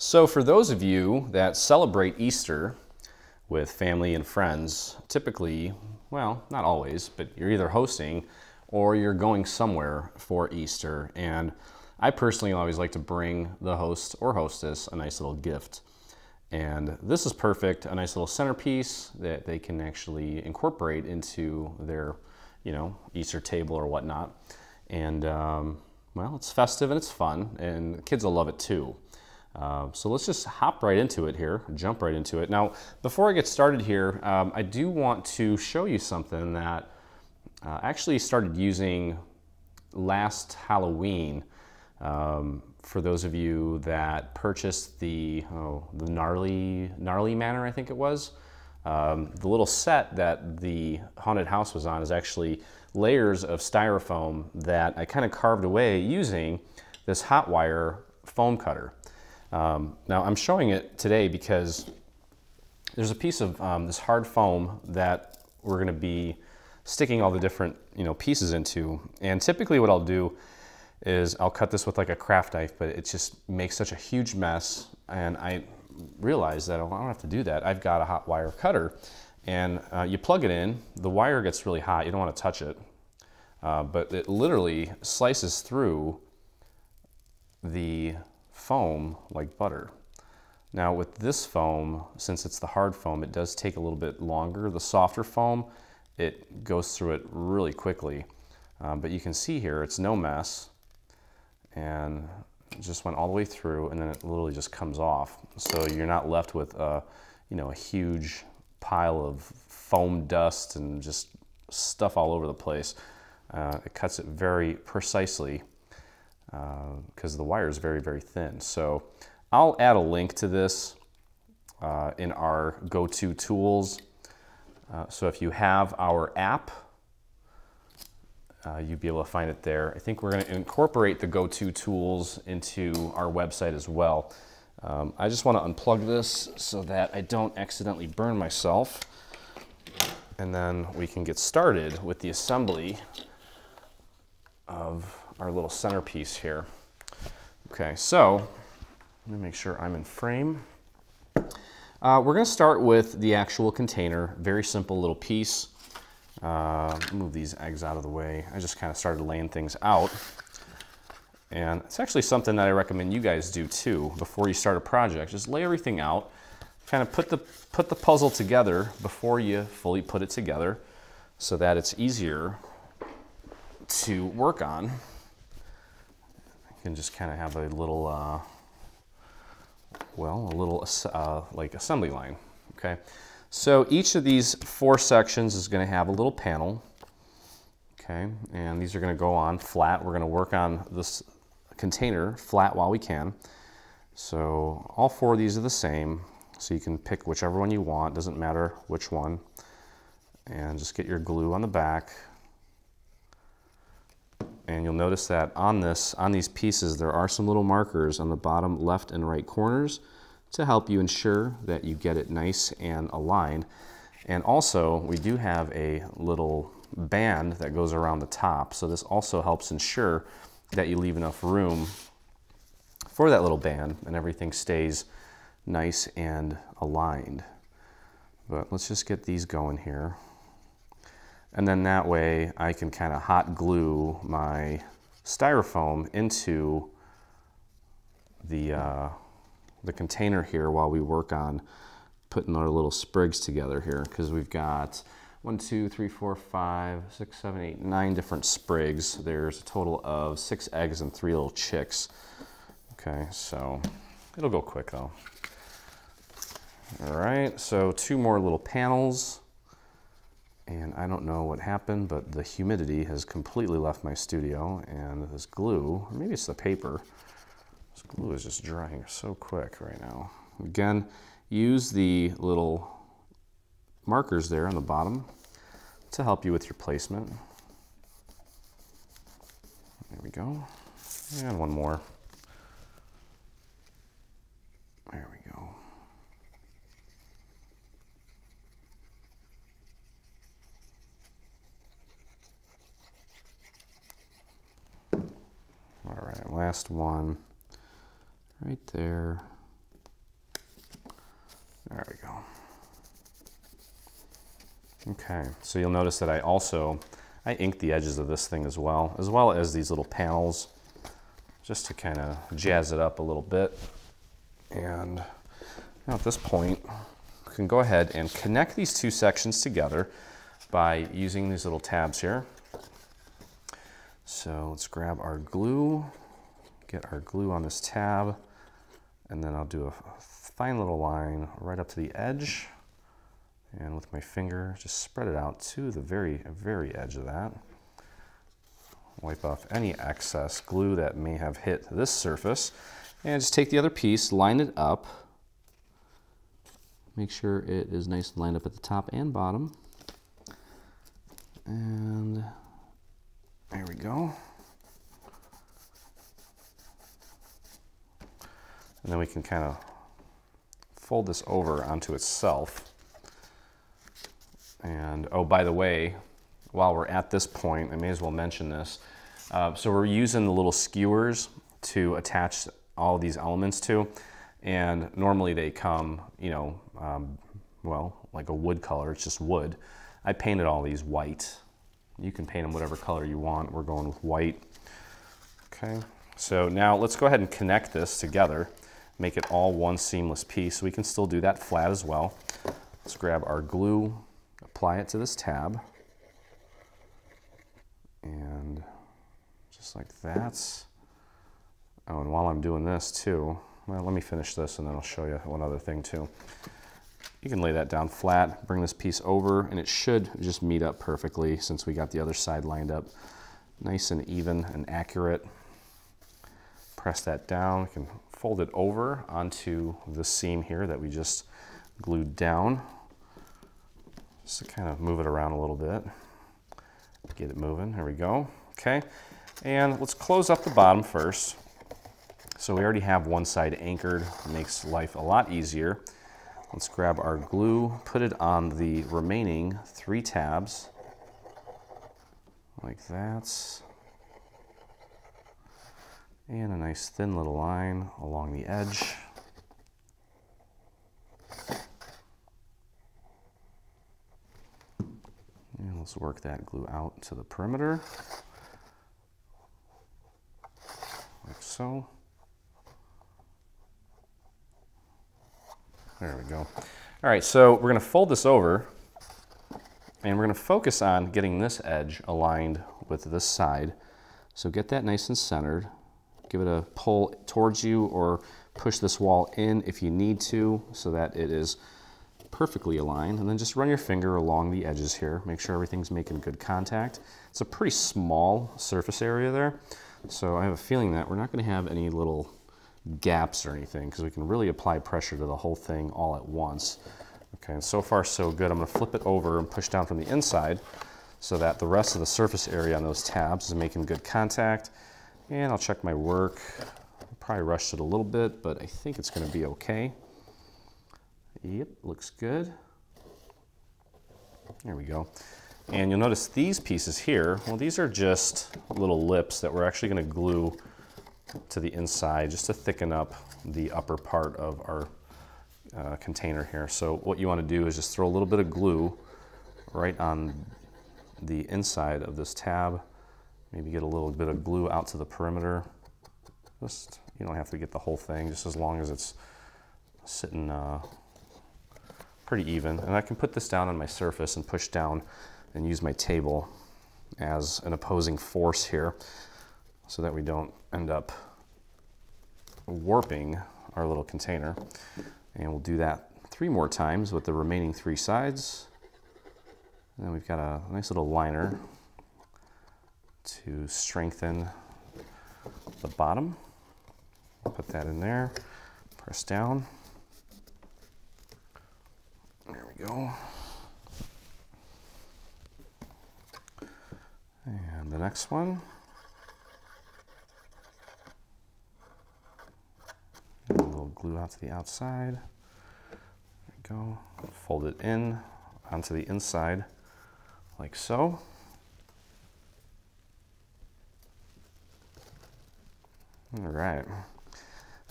So for those of you that celebrate Easter with family and friends, typically, well, not always, but you're either hosting or you're going somewhere for Easter. And I personally always like to bring the host or hostess a nice little gift. And this is perfect, a nice little centerpiece that they can actually incorporate into their, you know, Easter table or whatnot. And well, it's festive and it's fun, and kids will love it too. So let's just hop right into it here, jump right into it. Now, before I get started here, I do want to show you something that I actually started using last Halloween. For those of you that purchased the gnarly manor, I think it was, the little set that the haunted house was on is actually layers of styrofoam that I kind of carved away using this hot wire foam cutter. Now I'm showing it today because there's a piece of this hard foam that we're going to be sticking all the different, you know, pieces into. And typically what I'll do is I'll cut this with like a craft knife, but it just makes such a huge mess. And I realized that I don't have to do that. I've got a hot wire cutter, and you plug it in, the wire gets really hot, you don't want to touch it, but it literally slices through the foam like butter. Now with this foam, since it's the hard foam, it does take a little bit longer. The softer foam, it goes through it really quickly, but you can see here it's no mess. And it just went all the way through, and then it literally just comes off. So you're not left with a, you know, a huge pile of foam dust and just stuff all over the place. It cuts it very precisely because the wire is very, very thin. So I'll add a link to this in our go-to tools. So if you have our app, you'd be able to find it there. I think we're going to incorporate the go-to tools into our website as well. I just want to unplug this so that I don't accidentally burn myself. And then we can get started with the assembly of our little centerpiece here. Okay, so let me make sure I'm in frame. We're going to start with the actual container, very simple little piece. Move these eggs out of the way. I just kind of started laying things out. And it's actually something that I recommend you guys do too before you start a project. Just lay everything out, kind of put the puzzle together before you fully put it together so that it's easier to work on. You can just kind of have a little, like assembly line, okay? So each of these four sections is going to have a little panel, okay, and these are going to go on flat. We're going to work on this container flat while we can. So all four of these are the same, so you can pick whichever one you want, doesn't matter which one, and just get your glue on the back. And you'll notice that on these pieces there are some little markers on the bottom left and right corners to help you ensure that you get it nice and aligned. And also, we do have a little band that goes around the top, so this also helps ensure that you leave enough room for that little band and everything stays nice and aligned. But let's just get these going here. And then that way I can kind of hot glue my styrofoam into the container here while we work on putting our little sprigs together here, because we've got 1, 2, 3, 4, 5, 6, 7, 8, 9 different sprigs. There's a total of 6 eggs and 3 little chicks. Okay, so it'll go quick though. All right, so 2 more little panels. And I don't know what happened, but the humidity has completely left my studio, and this glue, or maybe it's the paper, this glue is just drying so quick right now. Again, use the little markers there on the bottom to help you with your placement. There we go. And one more. There we go. All right, last one. Right there. There we go. Okay, so you'll notice that I inked the edges of this thing as well as these little panels, just to kind of jazz it up a little bit. And now at this point, we can go ahead and connect these two sections together by using these little tabs here. So let's grab our glue, get our glue on this tab, and then I'll do a fine little line right up to the edge. And with my finger, just spread it out to the very edge of that. Wipe off any excess glue that may have hit this surface. And just take the other piece, line it up. Make sure it is nice and lined up at the top and bottom. And there we go. And then we can kind of fold this over onto itself. And oh, by the way, while we're at this point, I may as well mention this. So we're using the little skewers to attach all these elements to, and normally they come, you know, well, like a wood color, it's just wood. I painted all these white. You can paint them whatever color you want. We're going with white. Okay, so now let's go ahead and connect this together, make it all one seamless piece. We can still do that flat as well. Let's grab our glue, apply it to this tab, and just like that. Oh, and while I'm doing this too, well, let me finish this and then I'll show you one other thing too. You can lay that down flat, bring this piece over, and it should just meet up perfectly since we got the other side lined up nice and even and accurate. Press that down. You can fold it over onto the seam here that we just glued down. Just to kind of move it around a little bit. Get it moving. There we go. Okay. And let's close up the bottom first. So we already have one side anchored. It makes life a lot easier. Let's grab our glue, put it on the remaining three tabs. Like that. And a nice thin little line along the edge. And let's work that glue out to the perimeter. Like so. There we go. All right, so we're gonna fold this over and we're gonna focus on getting this edge aligned with this side. So get that nice and centered. Give it a pull towards you or push this wall in if you need to so that it is perfectly aligned. And then just run your finger along the edges here. Make sure everything's making good contact. It's a pretty small surface area there. So I have a feeling that we're not gonna have any little gaps or anything because we can really apply pressure to the whole thing all at once. Okay, and so far so good. I'm going to flip it over and push down from the inside so that the rest of the surface area on those tabs is making good contact. And I'll check my work. I probably rushed it a little bit, but I think it's going to be okay. Yep, looks good. There we go. And you'll notice these pieces here, well, these are just little lips that we're actually going to glue to the inside just to thicken up the upper part of our container here. So what you want to do is just throw a little bit of glue right on the inside of this tab. Maybe get a little bit of glue out to the perimeter. Just, you don't have to get the whole thing, just as long as it's sitting pretty even. And I can put this down on my surface and push down and use my table as an opposing force here, so that we don't end up warping our little container. And we'll do that three more times with the remaining three sides. And then we've got a nice little liner to strengthen the bottom. Put that in there, press down. There we go. And the next one. Glue out to the outside. There we go. Fold it in onto the inside, like so. All right,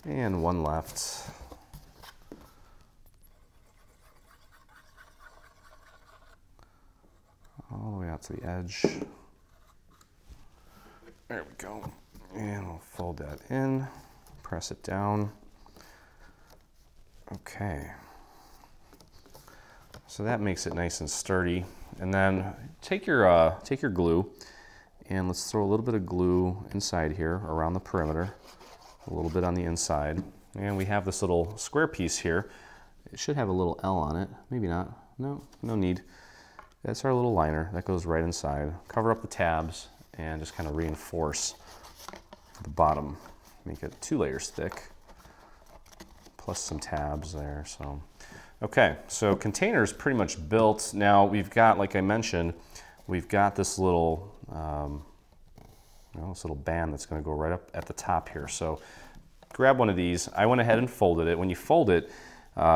and one left. out to the edge. There we go. And we'll fold that in, press it down. Okay. So that makes it nice and sturdy. And then take your glue, and let's throw a little bit of glue inside here around the perimeter, a little bit on the inside. And we have this little square piece here. It should have a little L on it. Maybe not. No, no need. That's our little liner that goes right inside. Cover up the tabs and just kind of reinforce the bottom. Make it 2 layers thick, plus some tabs there. So, okay, so container is pretty much built. Now we've got, like I mentioned, we've got this little band that's going to go right up at the top here. So grab one of these. I went ahead and folded it. When you fold it,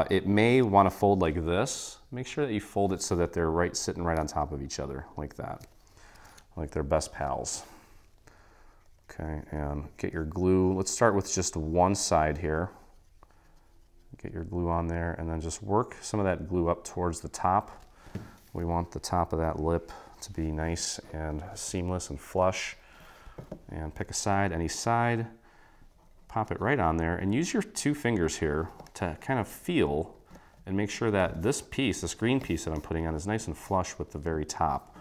it may want to fold like this. Make sure that you fold it so that they're sitting right on top of each other, like that, like they're best pals. Okay, and get your glue. Let's start with just one side here. Get your glue on there, and then just work some of that glue up towards the top. We want the top of that lip to be nice and seamless and flush. And pick a side, any side. Pop it right on there and use your 2 fingers here to kind of feel and make sure that this piece, this green piece that I'm putting on, is nice and flush with the very top.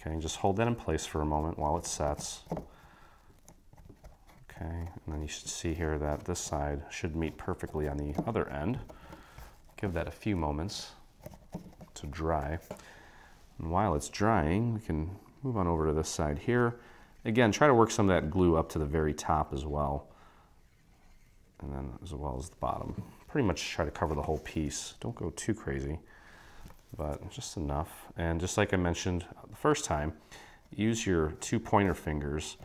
Okay, and just hold that in place for a moment while it sets. Okay, and then you should see here that this side should meet perfectly on the other end. Give that a few moments to dry. And while it's drying, we can move on over to this side here. Again, try to work some of that glue up to the very top as well. And then as well as the bottom. Pretty much try to cover the whole piece. Don't go too crazy, but just enough. And just like I mentioned the first time, use your 2 pointer fingers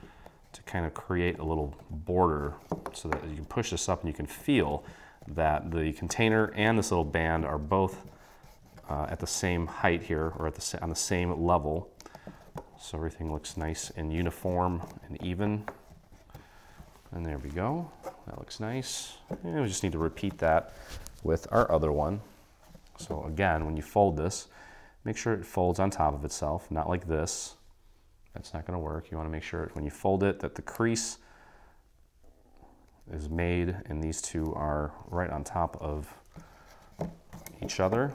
to kind of create a little border so that you can push this up and you can feel that the container and this little band are both at the same height here, or on the same level. So everything looks nice and uniform and even. And there we go. That looks nice. And we just need to repeat that with our other one. So again, when you fold this, make sure it folds on top of itself, not like this. That's not going to work. You want to make sure when you fold it that the crease is made and these two are right on top of each other.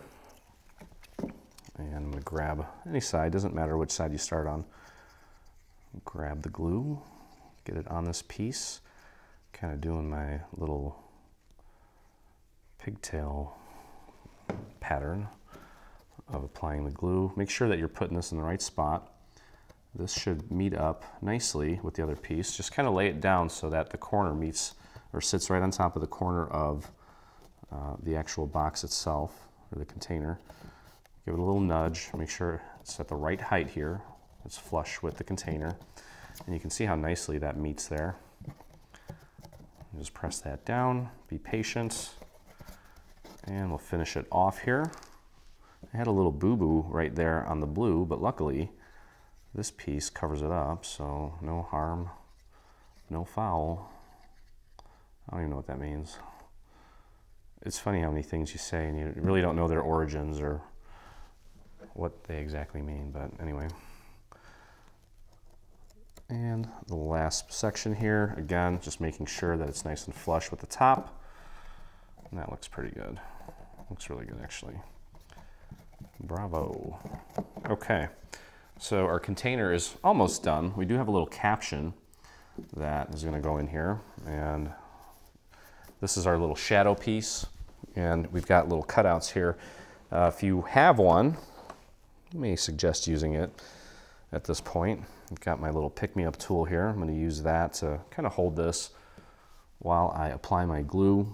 And I'm going to grab any side, doesn't matter which side you start on. Grab the glue, get it on this piece. Kind of doing my little pigtail pattern of applying the glue. Make sure that you're putting this in the right spot. This should meet up nicely with the other piece. Just kind of lay it down so that the corner meets or sits right on top of the corner of the actual box itself or the container. Give it a little nudge. Make sure it's at the right height here. It's flush with the container. And you can see how nicely that meets there. Just press that down, be patient, and we'll finish it off here. I had a little boo-boo right there on the blue, but luckily this piece covers it up, so no harm, no foul. I don't even know what that means. It's funny how many things you say and you really don't know their origins or what they exactly mean, but anyway. And the last section here, again, just making sure that it's nice and flush with the top. And that looks pretty good. Looks really good, actually. Bravo. Okay, so our container is almost done. We do have a little caption that is going to go in here. And this is our little shadow piece. And we've got little cutouts here. If you have one, I may suggest using it at this point. I've got my little pick-me-up tool here. I'm going to use that to kind of hold this while I apply my glue.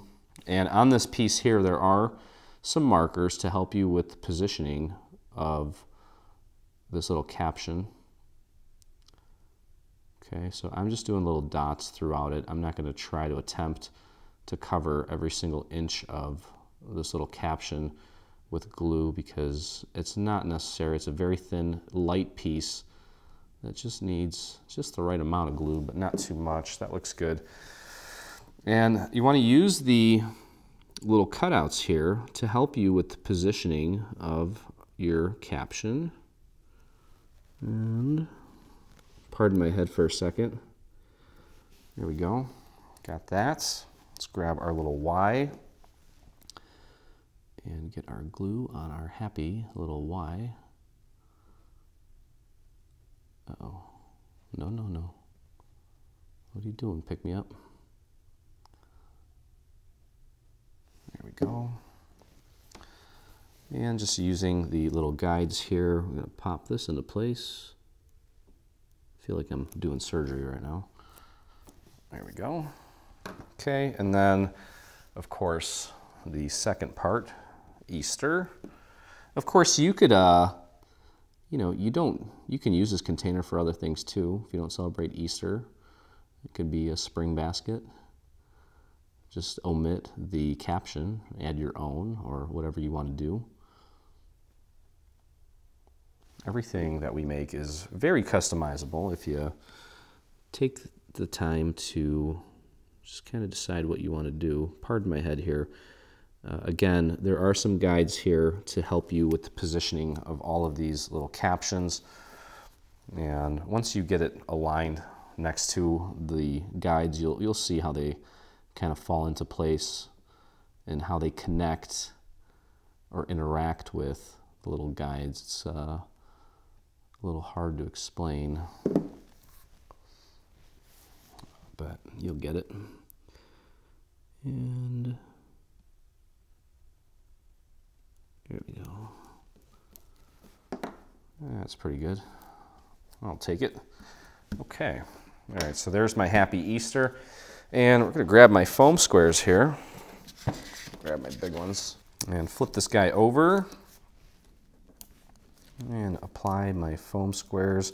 And on this piece here, there are some markers to help you with the positioning of this little caption. Okay, so I'm just doing little dots throughout it. I'm not going to try to attempt to cover every single inch of this little caption with glue because it's not necessary. It's a very thin, light piece. It just needs just the right amount of glue, but not too much. That looks good. And you want to use the little cutouts here to help you with the positioning of your caption. And pardon my head for a second. There we go. Got that. Let's grab our little Y and get our glue on our happy little Y. Uh-oh. No, no, no. What are you doing? Pick me up. There we go. And just using the little guides here, I'm going to pop this into place. I feel like I'm doing surgery right now. There we go. Okay, and then, of course, the second part, Easter. Of course, you could, you know, you can use this container for other things too. If you don't celebrate Easter, it could be a spring basket. Just omit the caption, add your own, or whatever you want to do. Everything that we make is very customizable if you take the time to just kind of decide what you want to do. Pardon my head here. Again, there are some guides here to help you with the positioning of all of these little captions. And once you get it aligned next to the guides, you'll see how they kind of fall into place and how they connect or interact with the little guides. It's a little hard to explain, but you'll get it. And here we go. That's pretty good. I'll take it. Okay. All right, so there's my happy Easter. And we're gonna grab my foam squares here. Grab my big ones and flip this guy over and apply my foam squares.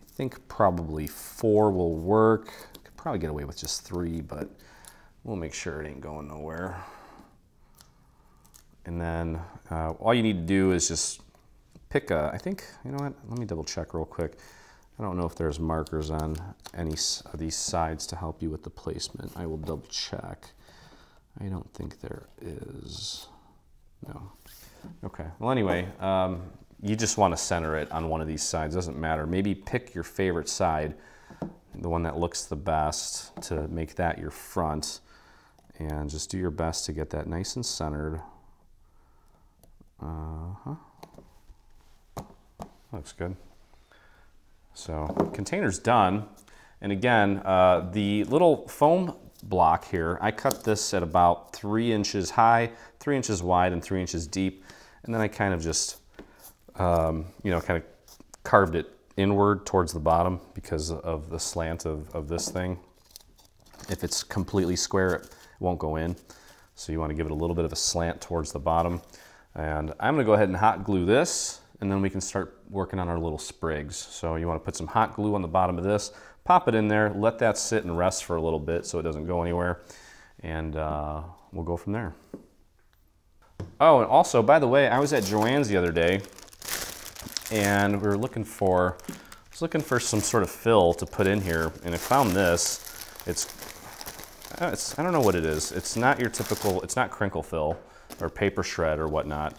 I think probably 4 will work. Could probably get away with just 3, but we'll make sure it ain't going nowhere. And then all you need to do is just pick a, I think, you know what, let me double check real quick. I don't know if there's markers on any of these sides to help you with the placement. I will double check. I don't think there is. No. Okay. Well, anyway, you just want to center it on one of these sides. Doesn't matter. Maybe pick your favorite side, the one that looks the best, to make that your front. And just do your best to get that nice and centered. Looks good. So container's done. And again, the little foam block here, I cut this at about 3 inches high, 3 inches wide, and 3 inches deep. And then I kind of just, you know, kind of carved it inward towards the bottom because of the slant of this thing. If it's completely square, it won't go in. So you want to give it a little bit of a slant towards the bottom. And I'm going to go ahead and hot glue this, and then we can start working on our little sprigs. So you want to put some hot glue on the bottom of this, pop it in there, let that sit and rest for a little bit so it doesn't go anywhere, and we'll go from there. Oh, and also, by the way, I was at Joann's the other day, and we were looking for, I was looking for some sort of fill to put in here, and I found this. It's I don't know what it is. It's not your typical, it's not crinkle fill or paper shred or whatnot.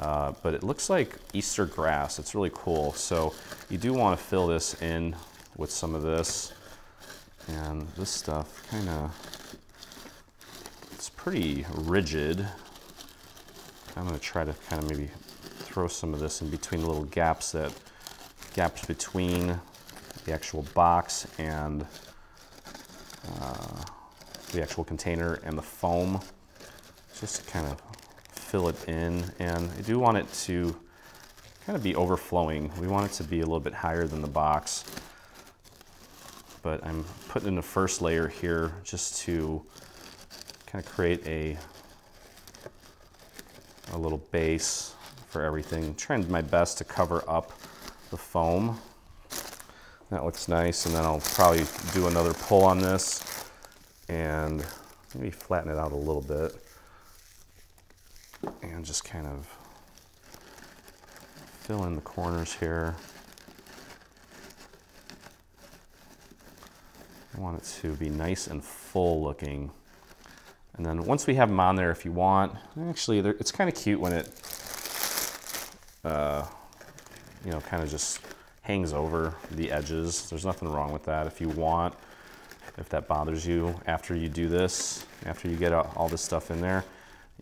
But it looks like Easter grass. It's really cool. So you do want to fill this in with some of this. And this stuff kind of, it's pretty rigid. I'm going to try to kind of maybe throw some of this in between the little gaps that, gaps between the actual box and the actual container and the foam. Just to kind of fill it in, and I do want it to kind of be overflowing. We want it to be a little bit higher than the box, but I'm putting in the first layer here just to kind of create a little base for everything. I'm trying my best to cover up the foam. That looks nice, and then I'll probably do another pull on this and maybe flatten it out a little bit. And just kind of fill in the corners here. I want it to be nice and full looking. And then once we have them on there, if you want, actually it's kind of cute when it, you know, kind of just hangs over the edges. There's nothing wrong with that. If you want, if that bothers you, after you do this, after you get all this stuff in there,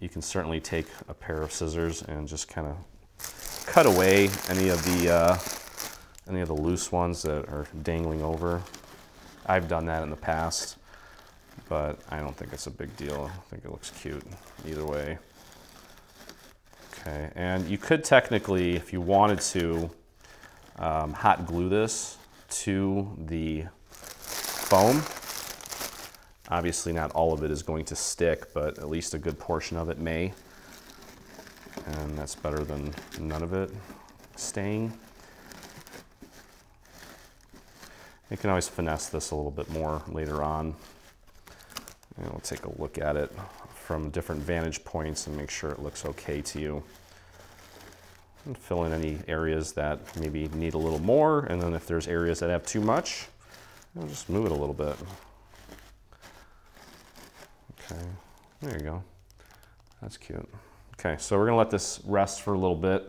you can certainly take a pair of scissors and just kind of cut away any of the loose ones that are dangling over. I've done that in the past, but I don't think it's a big deal. I think it looks cute either way. Okay, and you could technically, if you wanted to, hot glue this to the foam. Obviously not all of it is going to stick, but at least a good portion of it may. And that's better than none of it staying. You can always finesse this a little bit more later on. And we'll take a look at it from different vantage points and make sure it looks okay to you. And fill in any areas that maybe need a little more, and then if there's areas that have too much, we'll just move it a little bit. Okay, there you go. That's cute. Okay, so we're gonna let this rest for a little bit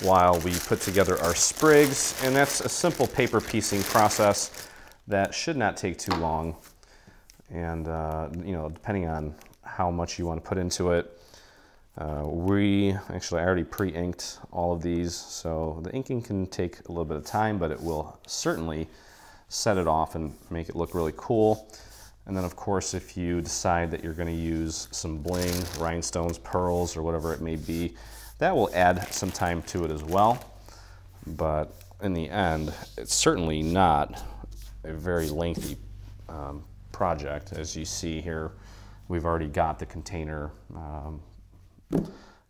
while we put together our sprigs, and that's a simple paper piecing process that should not take too long. And you know, depending on how much you want to put into it, I already pre-inked all of these, so the inking can take a little bit of time, but it will certainly set it off and make it look really cool. And then of course, if you decide that you're going to use some bling, rhinestones, pearls, or whatever it may be, that will add some time to it as well. But in the end, it's certainly not a very lengthy project. As you see here, we've already got the container.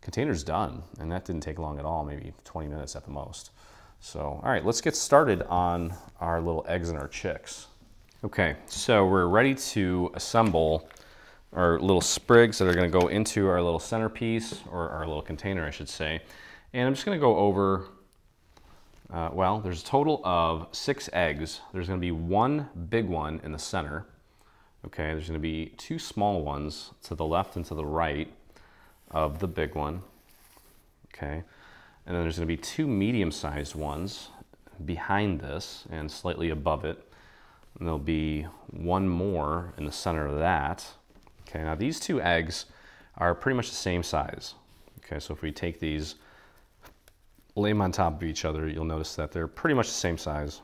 Container's done, and that didn't take long at all, maybe 20 minutes at the most. So, all right, let's get started on our little eggs and our chicks. Okay, so we're ready to assemble our little sprigs that are gonna go into our little centerpiece, or our little container, I should say. And I'm just gonna go over, well, there's a total of 6 eggs. There's gonna be 1 big one in the center. Okay, there's gonna be 2 small ones to the left and to the right of the big one. Okay, and then there's gonna be 2 medium-sized ones behind this and slightly above it. And there'll be 1 more in the center of that. Okay, now these 2 eggs are pretty much the same size. Okay, so if we take these, lay them on top of each other, you'll notice that they're pretty much the same size.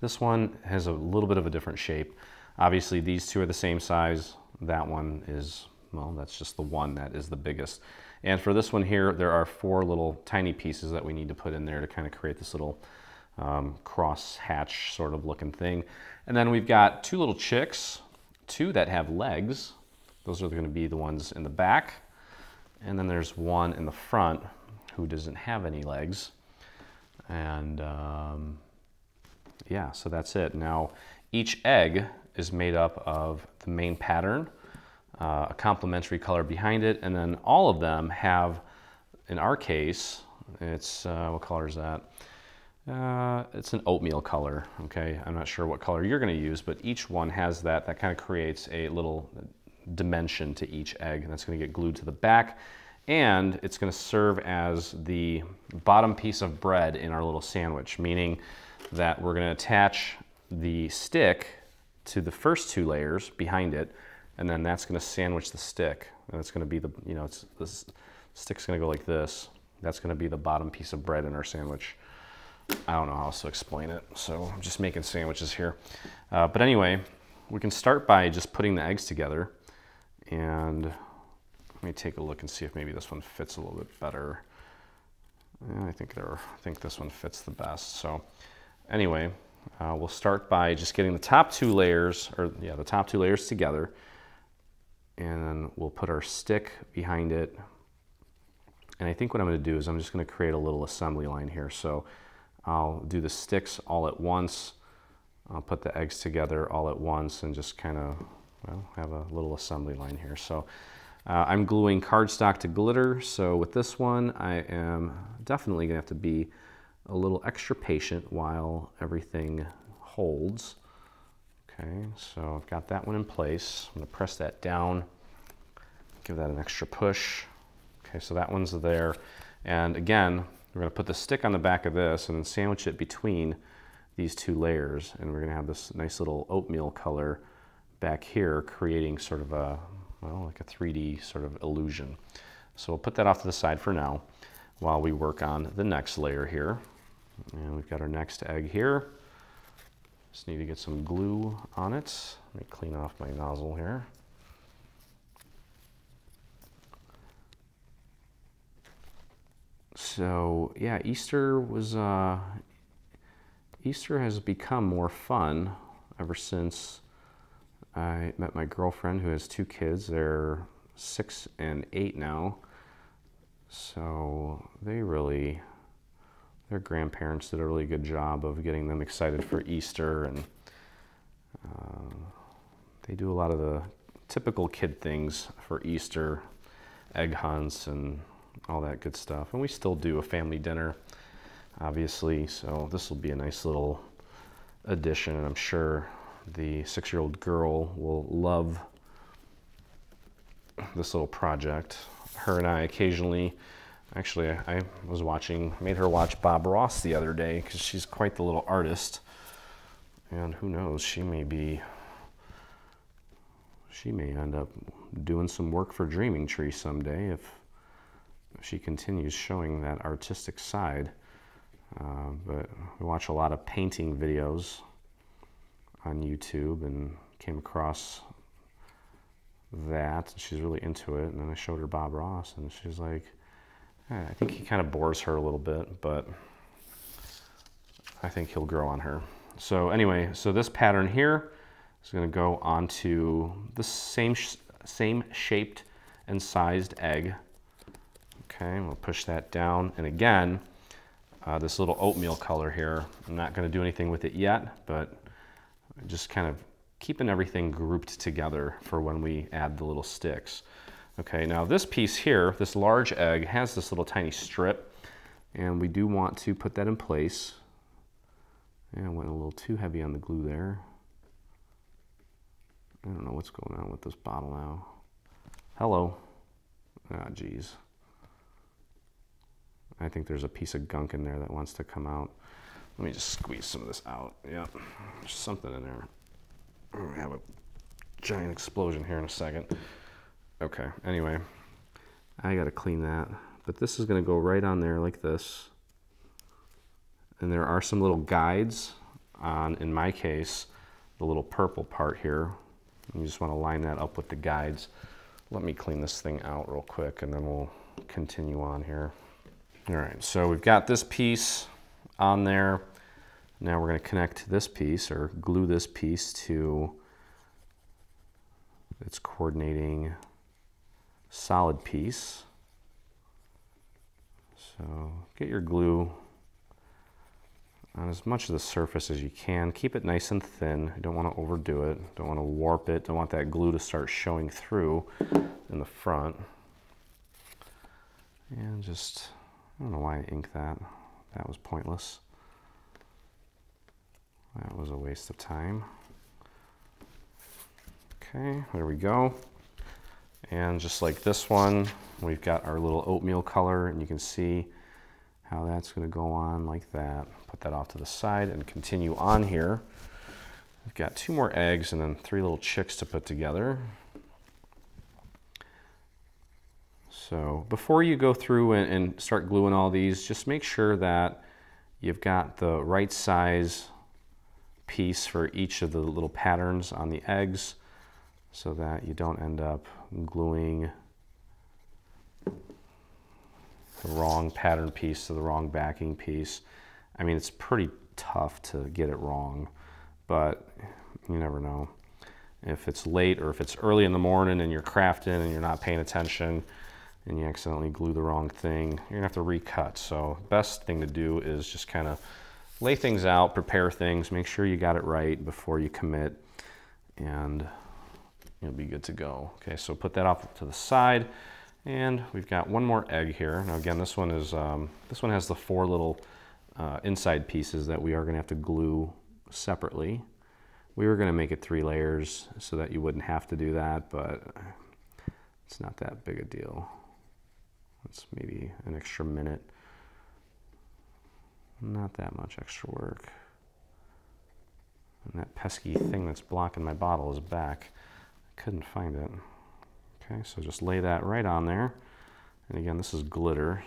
This one has a little bit of a different shape. Obviously, these 2 are the same size. That one is, well, that's just the one that is the biggest. And for this one here, there are 4 little tiny pieces that we need to put in there to kind of create this little cross hatch sort of looking thing. And then we've got 2 little chicks, 2 that have legs. Those are going to be the ones in the back. And then there's 1 in the front who doesn't have any legs. And yeah, so that's it. Now, each egg is made up of the main pattern, a complementary color behind it, and then all of them have, in our case, it's, what color is that? It's an oatmeal color, okay? I'm not sure what color you're gonna use, but each one has that. That kind of creates a little dimension to each egg, and that's gonna get glued to the back, and it's gonna serve as the bottom piece of bread in our little sandwich, meaning that we're gonna attach the stick to the first 2 layers behind it, and then that's gonna sandwich the stick. And it's gonna be the, you know, it's, this stick's gonna go like this. That's gonna be the bottom piece of bread in our sandwich. I don't know how else to explain it, so I'm just making sandwiches here. But anyway, we can start by just putting the eggs together. And let me take a look and see if maybe this one fits a little bit better. And I think this one fits the best. So anyway, we'll start by just getting the top 2 layers, or yeah, the top 2 layers together. And then we'll put our stick behind it. And I think what I'm gonna do is I'm just gonna create a little assembly line here. So I'll do the sticks all at once. I'll put the eggs together all at once and just kind of, well, have a little assembly line here. So I'm gluing cardstock to glitter. So with this one, I am definitely gonna have to be a little extra patient while everything holds. Okay, so I've got that one in place. I'm gonna press that down, give that an extra push. Okay, so that one's there. And again, We're going to put the stick on the back of this and then sandwich it between these two layers, and we're going to have this nice little oatmeal color back here, creating sort of a, well, like a 3D sort of illusion. So we'll put that off to the side for now while we work on the next layer here. And we've got our next egg here. Just need to get some glue on it. Let me clean off my nozzle here. So yeah, Easter was, Easter has become more fun ever since I met my girlfriend, who has two kids. They're 6 and 8 now. So they really, their grandparents did a really good job of getting them excited for Easter, and they do a lot of the typical kid things for Easter, egg hunts and all that good stuff. And we still do a family dinner, obviously, so this will be a nice little addition, and I'm sure the 6-year-old girl will love this little project. Her and I occasionally, actually I was watching, made her watch Bob Ross the other day, because she's quite the little artist, and who knows, she may end up doing some work for Dreaming Tree someday if she continues showing that artistic side. But we watch a lot of painting videos on YouTube and came across that. She's really into it, and then I showed her Bob Ross, and she's like, eh, I think he kind of bores her a little bit, but I think he'll grow on her. So anyway, so this pattern here is going to go onto the same shaped and sized egg. Okay, we'll push that down, and again, this little oatmeal color here, I'm not going to do anything with it yet, but just kind of keeping everything grouped together for when we add the little sticks. Okay, now this piece here, this large egg, has this little tiny strip, and we do want to put that in place. And I went a little too heavy on the glue there. I don't know what's going on with this bottle now. Hello. Ah, geez. I think there's a piece of gunk in there that wants to come out. Let me just squeeze some of this out. Yep, there's something in there. We're gonna have a giant explosion here in a second. Okay, anyway, I gotta clean that. But this is gonna go right on there like this. And there are some little guides on, in my case, the little purple part here. You just wanna line that up with the guides. Let me clean this thing out real quick, and then we'll continue on here. All right, so we've got this piece on there. Now we're going to connect this piece, or glue this piece to its coordinating solid piece. So get your glue on as much of the surface as you can. Keep it nice and thin. You don't want to overdo it. Don't want to warp it. Don't want that glue to start showing through in the front. And just, I don't know why I inked that. That was pointless. That was a waste of time. Okay, there we go. And just like this one, we've got our little oatmeal color, and you can see how that's going to go on like that. Put that off to the side and continue on here. We've got 2 more eggs and then 3 little chicks to put together. So before you go through and start gluing all these, just make sure that you've got the right size piece for each of the little patterns on the eggs, so that you don't end up gluing the wrong pattern piece to the wrong backing piece. I mean, it's pretty tough to get it wrong, but you never know. If it's late or if it's early in the morning and you're crafting and you're not paying attention, and you accidentally glue the wrong thing, you're gonna have to recut. So best thing to do is just kind of lay things out, prepare things, make sure you got it right before you commit, and you'll be good to go. Okay, so put that off to the side, and we've got 1 more egg here. Now again, this one is this one has the 4 little inside pieces that we are gonna have to glue separately. We were gonna make it 3 layers so that you wouldn't have to do that, but it's not that big a deal. It's maybe an extra minute Not that much extra work. And that pesky thing that's blocking my bottle is back. I couldn't find it. Okay, so just lay that right on there. And again, this is glitter.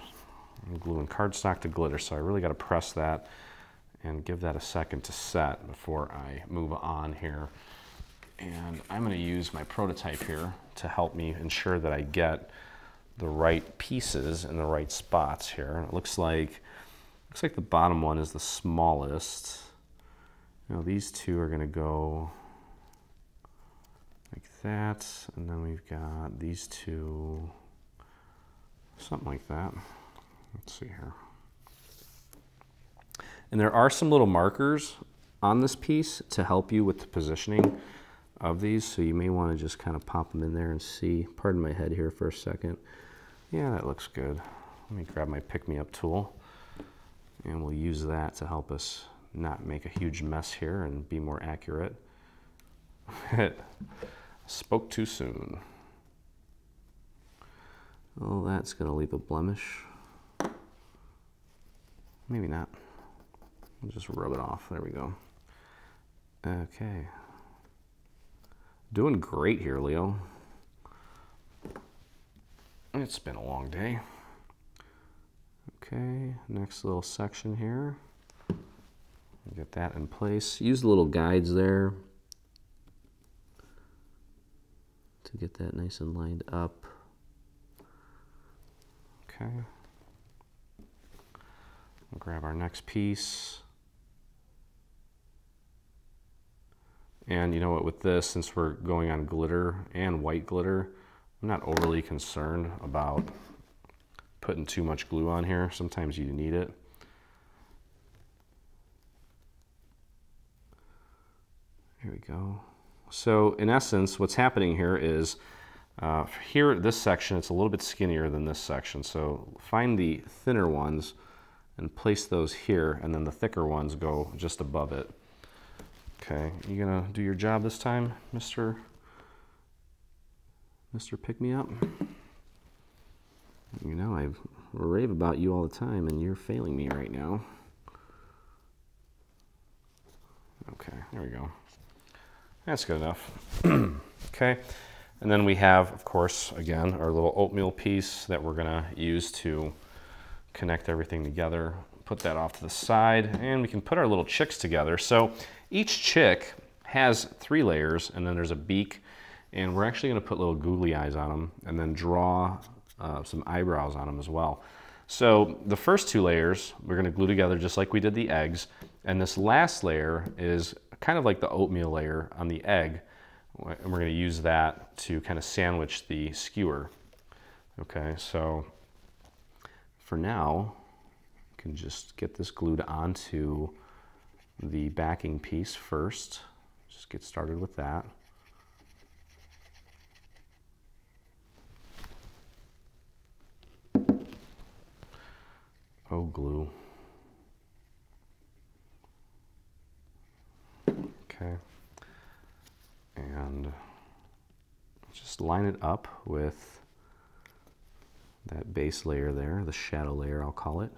I'm gluing cardstock to glitter, so I really got to press that and give that a second to set before I move on here. And I'm going to use my prototype here to help me ensure that I get the right pieces in the right spots here. And it looks like the bottom one is the smallest. Now these two are going to go like that, and then we've got these two, something like that. Let's see here. And there are some little markers on this piece to help you with the positioning of these, so you may want to just kind of pop them in there and see. Pardon my head here for a second. Yeah, that looks good. Let me grab my pick-me-up tool, and we'll use that to help us not make a huge mess here and be more accurate. Spoke too soon. Oh, that's going to leave a blemish. Maybe not. We'll just rub it off. There we go. Okay. Doing great here, Leo. It's been a long day. Okay, next little section here. Get that in place. Use the little guides there to get that nice and lined up. Okay. We'll grab our next piece. And you know what, with this, since we're going on glitter and white glitter, I'm not overly concerned about putting too much glue on here. Sometimes you need it. Here we go. So in essence, what's happening here is here, this section, it's a little bit skinnier than this section. So find the thinner ones and place those here, and then the thicker ones go just above it. Okay, you gonna do your job this time, Mr. Pick-me-up? You know, I rave about you all the time, and you're failing me right now. Okay, there we go. That's good enough. Okay, and then we have, of course, again, our little oatmeal piece that we're gonna use to connect everything together. Put that off to the side, and we can put our little chicks together. So each chick has 3 layers, and then there's a beak, and we're actually going to put little googly eyes on them and then draw some eyebrows on them as well. So the first 2 layers we're going to glue together just like we did the eggs, and this last layer is kind of like the oatmeal layer on the egg, and we're going to use that to kind of sandwich the skewer. Okay, so for now, you can just get this glued onto the backing piece first. Just get started with that. Oh, glue. Okay. And just line it up with that base layer there, the shadow layer, I'll call it.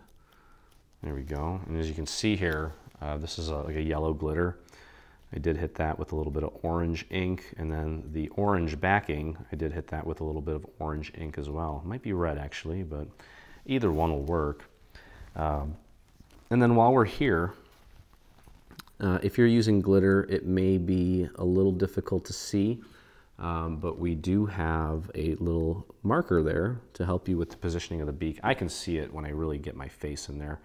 There we go. And as you can see here, this is like a yellow glitter. I did hit that with a little bit of orange ink, and then the orange backing, I did hit that with a little bit of orange ink as well. It might be red actually, but either one will work. And then while we're here, if you're using glitter, it may be a little difficult to see. But we do have a little marker there to help you with the positioning of the beak. I can see it when I really get my face in there.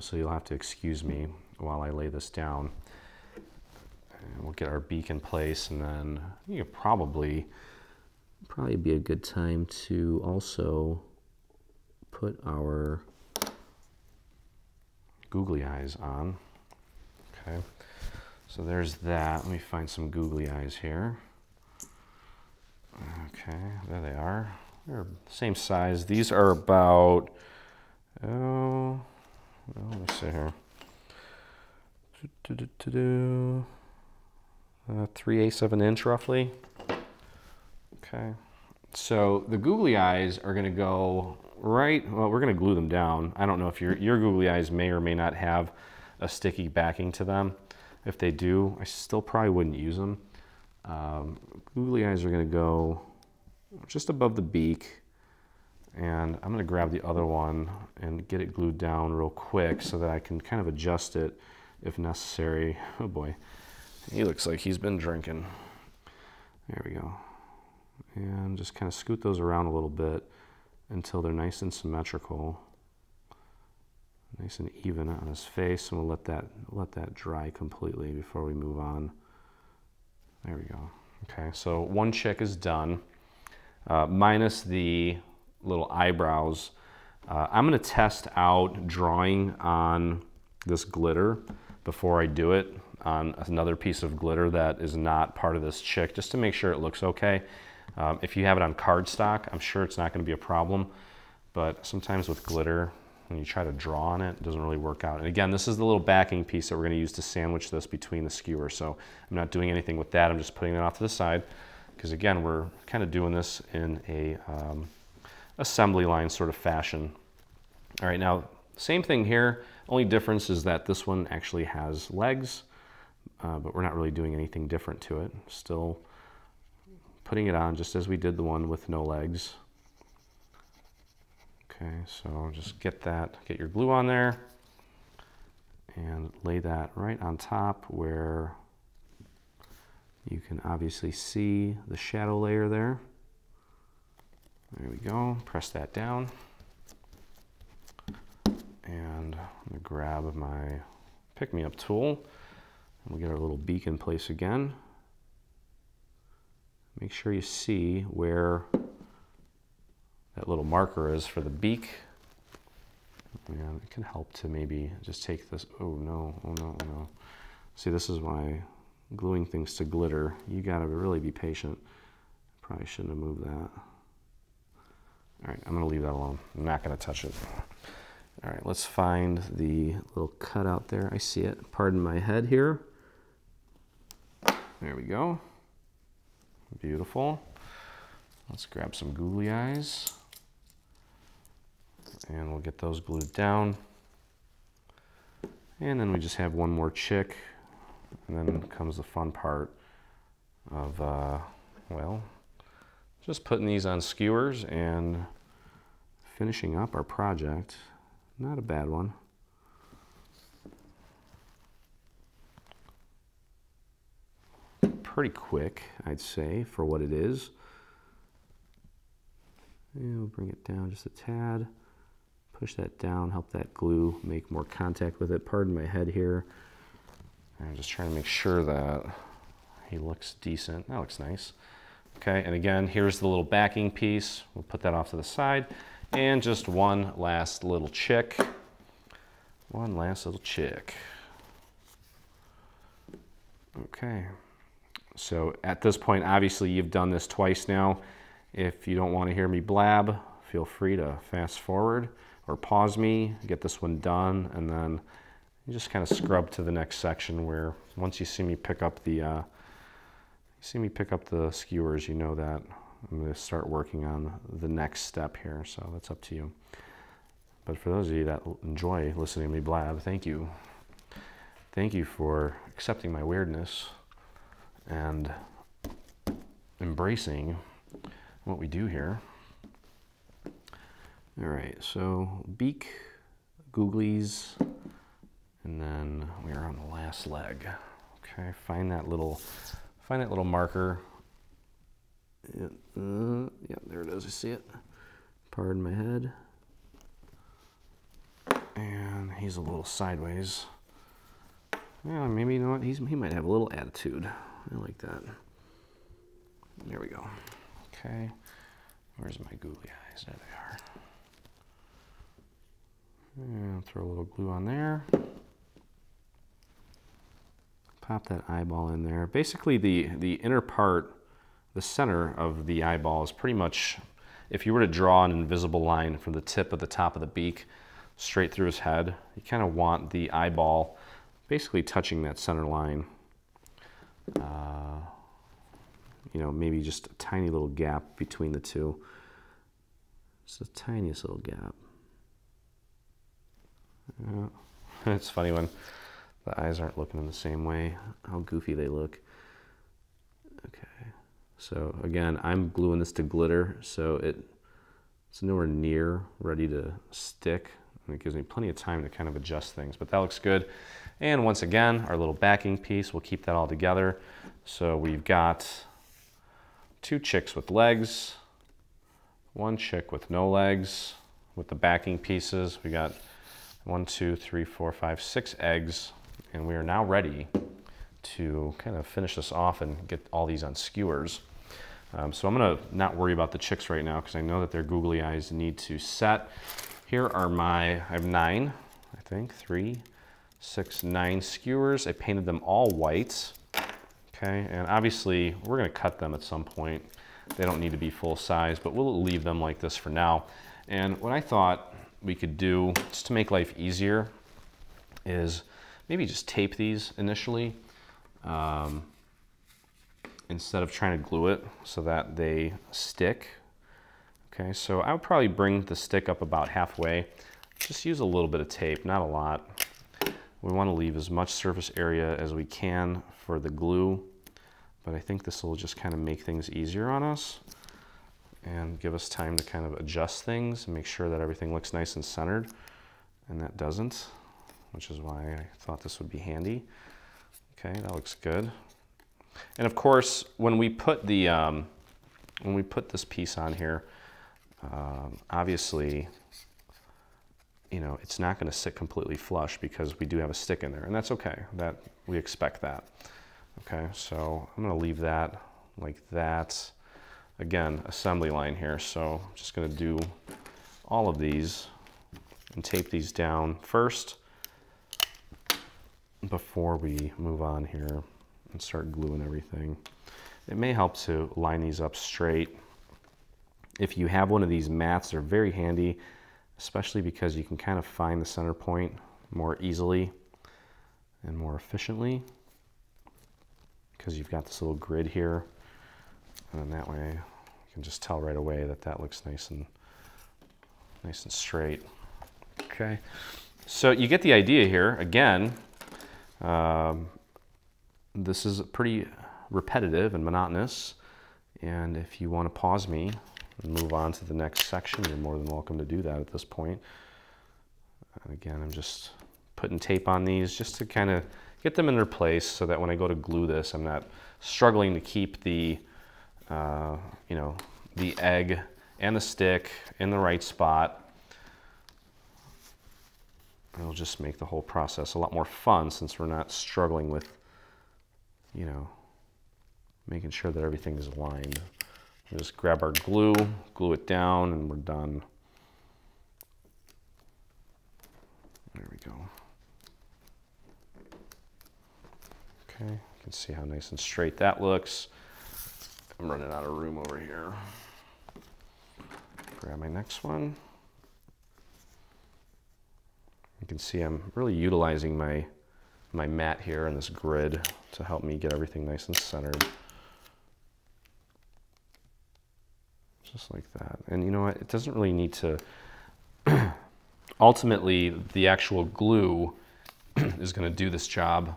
So you'll have to excuse me while I lay this down. And we'll get our beak in place, and then you could probably be a good time to also put our googly eyes on. Okay, so there's that. Let me find some googly eyes here. Okay, there they are. They're the same size. These are about, oh, let me see here. 3/8 of an inch roughly. Okay, so the googly eyes are going to go right, well, we're going to glue them down. I don't know if your googly eyes may or may not have a sticky backing to them. If they do, I still probably wouldn't use them. Googly eyes are going to go just above the beak, and I'm going to grab the other one and get it glued down real quick so that I can kind of adjust it if necessary. Oh boy, he looks like he's been drinking. There we go. And just kind of scoot those around a little bit until they're nice and symmetrical, nice and even on his face, and we'll let that dry completely before we move on. There we go. Okay, so one check is done, minus the little eyebrows. I'm going to test out drawing on this glitter before I do it on another piece of glitter that is not part of this chick, just to make sure it looks okay. If you have it on cardstock, I'm sure it's not going to be a problem, but sometimes with glitter, when you try to draw on it, it doesn't really work out. And again, this is the little backing piece that we're going to use to sandwich this between the skewer. So I'm not doing anything with that. I'm just putting that off to the side because, again, we're kind of doing this in a assembly line sort of fashion. All right, now same thing here. Only difference is that this one actually has legs, but we're not really doing anything different to it. Still putting it on just as we did the one with no legs. Okay, so just get your glue on there and lay that right on top where you can obviously see the shadow layer there. There we go, press that down. And I'm gonna grab my pick-me-up tool and we'll get our little beak in place again. Make sure you see where that little marker is for the beak, and it can help to maybe just take this. Oh no, oh no, oh no. See, this is why gluing things to glitter, you gotta really be patient. Probably shouldn't have moved that. All right, I'm gonna leave that alone. I'm not gonna touch it. All right, let's find the little cutout there. I see it, pardon my head here. There we go, beautiful. Let's grab some googly eyes and we'll get those glued down. And then we just have one more chick, and then comes the fun part of, well, just putting these on skewers and finishing up our project. Not a bad one. Pretty quick, I'd say, for what it is. And we'll bring it down just a tad, push that down, help that glue make more contact with it. Pardon my head here. I'm just trying to make sure that he looks decent. That looks nice. Okay, and again, here's the little backing piece. We'll put that off to the side. And just one last little chick. One last little chick. Okay. So at this point, obviously, you've done this twice now. If you don't want to hear me blab, feel free to fast forward or pause me, get this one done, and then you just kind of scrub to the next section where once you see me pick up the skewers, you know that I'm going to start working on the next step here. So that's up to you. But for those of you that enjoy listening to me blab, thank you. Thank you for accepting my weirdness and embracing what we do here. All right, so beak, googlies, and then we are on the last leg. Okay, find that little marker. Yeah, yeah, there it is. I see it. Pardon my head. And he's a little sideways. Yeah, maybe, you know what? He might have a little attitude. I like that. There we go. Okay, where's my googly eyes? There they are. And throw a little glue on there. Pop that eyeball in there. Basically, the inner part, the center of the eyeball is pretty much, if you were to draw an invisible line from the tip of the top of the beak straight through his head, you kind of want the eyeball basically touching that center line. You know, maybe just a tiny little gap between the two. It's the tiniest little gap. Yeah. It's funny when the eyes aren't looking in the same way, how goofy they look. Okay, so again, I'm gluing this to glitter, so it's nowhere near ready to stick. And it gives me plenty of time to kind of adjust things, but that looks good. And once again, our little backing piece, we'll keep that all together. So we've got two chicks with legs, one chick with no legs. With the backing pieces, we got 1, 2, 3, 4, 5, 6 eggs, and we are now ready to kind of finish this off and get all these on skewers. So I'm gonna not worry about the chicks right now because I know that their googly eyes need to set. Here are my, I have 9, I think, 3, 6, 9 skewers. I painted them all white, okay? And obviously we're gonna cut them at some point. They don't need to be full size, but we'll leave them like this for now. And what I thought we could do, just to make life easier, is maybe just tape these initially instead of trying to glue it so that they stick. Okay, so I would probably bring the stick up about halfway. Just use a little bit of tape, not a lot. We want to leave as much surface area as we can for the glue, but I think this will just kind of make things easier on us and give us time to kind of adjust things and make sure that everything looks nice and centered, and that doesn't, which is why I thought this would be handy. Okay, that looks good. And of course, when we put the when we put this piece on here, obviously, you know, it's not going to sit completely flush because we do have a stick in there, and that's okay. That we expect that. Okay, so I'm going to leave that like that. Again, assembly line here, so I'm just going to do all of these and tape these down first before we move on here and start gluing everything. It may help to line these up straight. If you have one of these mats, they're very handy, especially because you can kind of find the center point more easily and more efficiently because you've got this little grid here. And that way you can just tell right away that that looks nice and straight. Okay, so you get the idea here. Again, this is pretty repetitive and monotonous, and if you want to pause me and move on to the next section, you're more than welcome to do that at this point. And again, I'm just putting tape on these just to kind of get them in their place so that when I go to glue this, I'm not struggling to keep the you know, the egg and the stick in the right spot. It'll just make the whole process a lot more fun since we're not struggling with, you know, making sure that everything is aligned. We'll just grab our glue, glue it down, and we're done. There we go. Okay, you can see how nice and straight that looks. I'm running out of room over here. Grab my next one. You can see I'm really utilizing my mat here and this grid to help me get everything nice and centered. Just like that. And you know what? It doesn't really need to... Ultimately, the actual glue is going to do this job.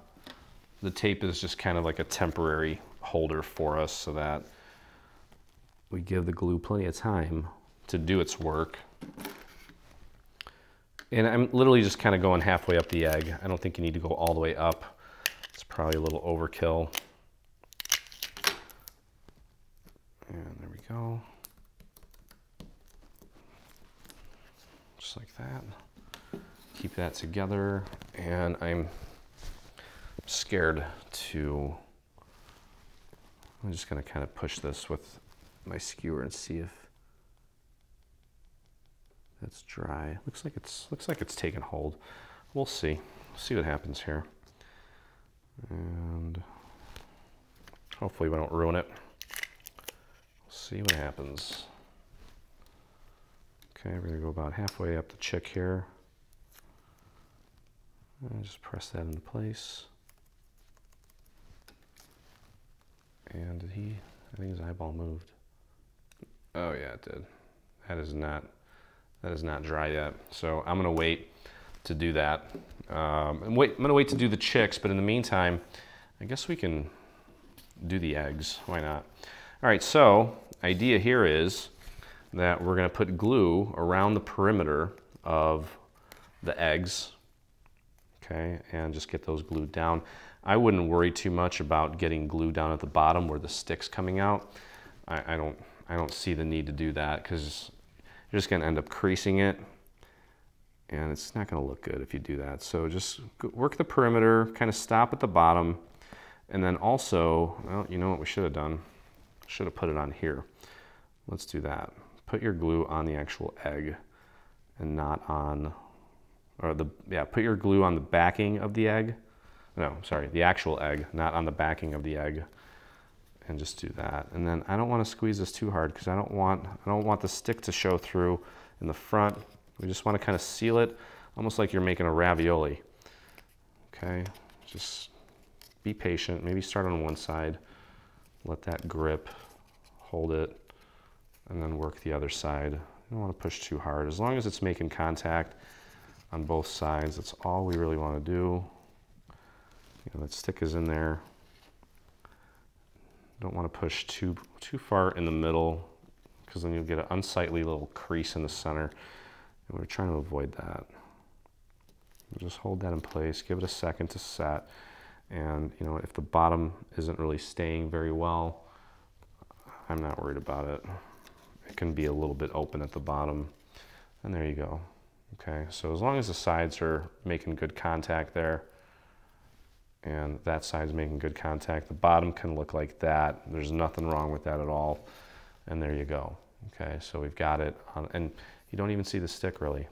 The tape is just kind of like a temporary holder for us so that we give the glue plenty of time to do its work. And I'm literally just kind of going halfway up the egg. I don't think you need to go all the way up. It's probably a little overkill. And there we go. Just like that. Keep that together. And I'm scared to... I'm just going to kind of push this with my skewer and see if that's dry. Looks like it's taken hold. We'll see. See what happens here. And hopefully we don't ruin it. We'll see what happens. Okay, we're going to go about halfway up the chick here. And just press that into place. And did he, I think his eyeball moved. Oh yeah, it did. That is not That is not dry yet. So I'm gonna wait to do that. I'm gonna wait to do the chicks, but in the meantime, I guess we can do the eggs, why not? All right, so idea here is that we're gonna put glue around the perimeter of the eggs, okay, and just get those glued down. I wouldn't worry too much about getting glue down at the bottom where the stick's coming out. I don't see the need to do that because you're just gonna end up creasing it and it's not gonna look good if you do that. So just work the perimeter, kind of stop at the bottom, and then also, well, you know what we should have done? Should have put it on here. Let's do that. Put your glue on the actual egg and not on, or the, yeah, put your glue on the backing of the egg. No, sorry, the actual egg, not on the backing of the egg. And just do that. And then I don't want to squeeze this too hard because I don't want the stick to show through in the front. We just want to kind of seal it, almost like you're making a ravioli. Okay, just be patient. Maybe start on one side, let that grip, hold it, and then work the other side. You don't want to push too hard. As long as it's making contact on both sides, that's all we really want to do. You know, that stick is in there. Don't want to push too far in the middle because then you'll get an unsightly little crease in the center, and we're trying to avoid that. We'll just hold that in place, give it a second to set, and you know, if the bottom isn't really staying very well, I'm not worried about it. It can be a little bit open at the bottom, and there you go. Okay, so as long as the sides are making good contact there, and that side's making good contact, the bottom can look like that. There's nothing wrong with that at all. And there you go. Okay, so we've got it on, and you don't even see the stick really.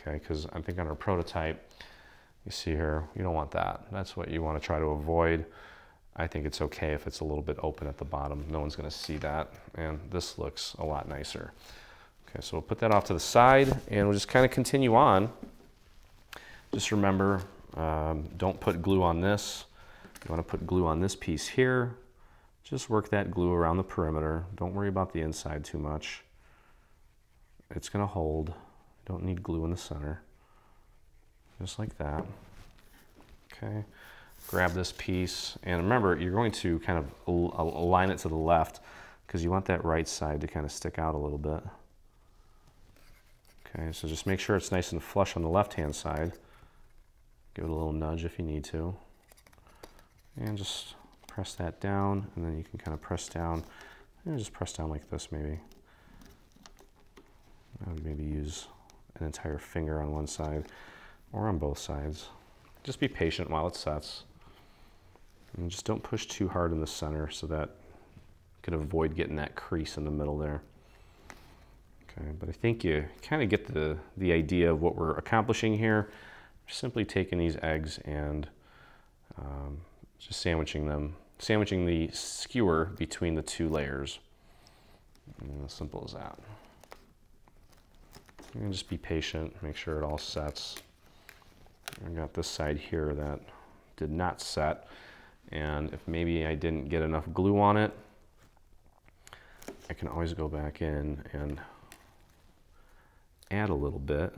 Okay, because I think on our prototype, you see here, you don't want that. That's what you want to try to avoid. I think it's okay if it's a little bit open at the bottom. No one's going to see that. And this looks a lot nicer. Okay, so we'll put that off to the side and we'll just kind of continue on. Just remember, don't put glue on this. You want to put glue on this piece here. Just work that glue around the perimeter. Don't worry about the inside too much. It's going to hold. You don't need glue in the center. Just like that. Okay. Grab this piece. And remember, you're going to kind of align it to the left because you want that right side to kind of stick out a little bit. Okay, so just make sure it's nice and flush on the left-hand side. Give it a little nudge if you need to. And just press that down, and then you can kind of press down. And just press down like this, maybe. I would maybe use an entire finger on one side or on both sides. Just be patient while it sets. And just don't push too hard in the center so that you can avoid getting that crease in the middle there. Okay, but I think you kind of get the idea of what we're accomplishing here. Simply taking these eggs and just sandwiching the skewer between the two layers. And as simple as that. And just be patient, make sure it all sets. I got this side here that did not set, and if maybe I didn't get enough glue on it, I can always go back in and add a little bit,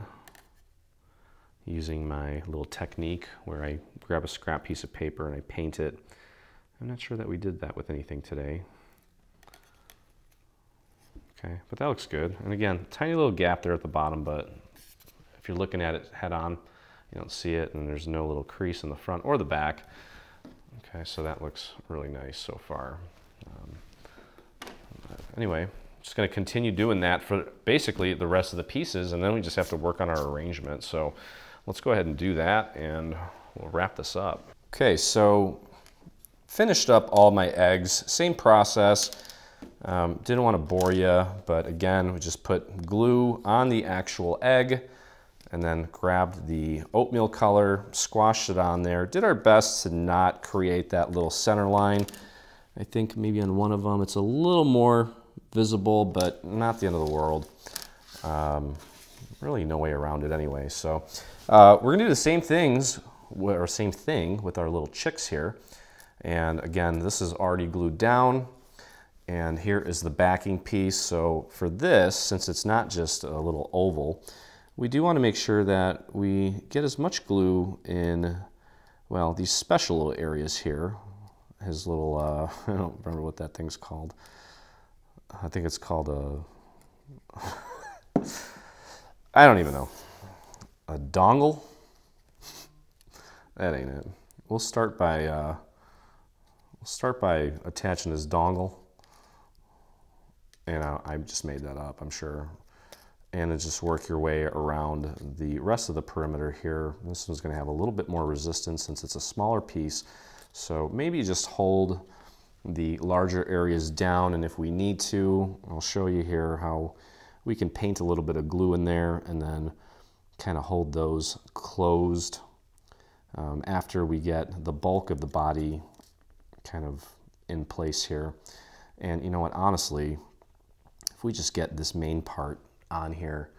using my little technique where I grab a scrap piece of paper and I paint it. I'm not sure that we did that with anything today. Okay, but that looks good. And again, tiny little gap there at the bottom, but if you're looking at it head on, you don't see it, and there's no little crease in the front or the back. Okay, so that looks really nice so far. Anyway, just gonna continue doing that for basically the rest of the pieces, and then we just have to work on our arrangement. So let's go ahead and do that, and we'll wrap this up. Okay, so finished up all my eggs, same process. Didn't want to bore you, but again, we just put glue on the actual egg and then grabbed the oatmeal color, squashed it on there, did our best to not create that little center line. I think maybe on one of them it's a little more visible, but not the end of the world. Really no way around it anyway. So we're gonna do the same thing with our little chicks here. And again, this is already glued down, And here is the backing piece. So for this, since it's not just a little oval, we do want to make sure that we get as much glue in, well, these special little areas here. His little, I don't remember what that thing's called. I think it's called a, I don't even know, a dongle? That ain't it. We'll start by attaching his dongle. And I just made that up, I'm sure. And then just work your way around the rest of the perimeter here. This one's gonna have a little bit more resistance since it's a smaller piece. So maybe just hold the larger areas down, and if we need to, I'll show you here how we can paint a little bit of glue in there and then kind of hold those closed after we get the bulk of the body kind of in place here. And you know what, honestly, if we just get this main part on here,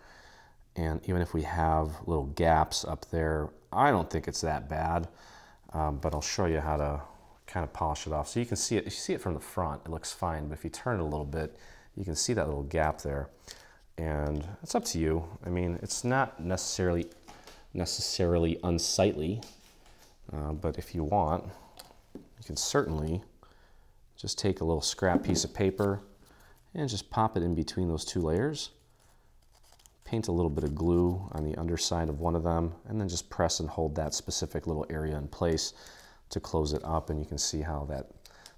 and even if we have little gaps up there, I don't think it's that bad, but I'll show you how to kind of polish it off. So you can see it, if you see it from the front, it looks fine, but if you turn it a little bit, you can see that little gap there. And it's up to you. I mean, it's not necessarily unsightly, but if you want, you can certainly just take a little scrap piece of paper and just pop it in between those two layers. Paint a little bit of glue on the underside of one of them, and then just press and hold that specific little area in place to close it up, and you can see how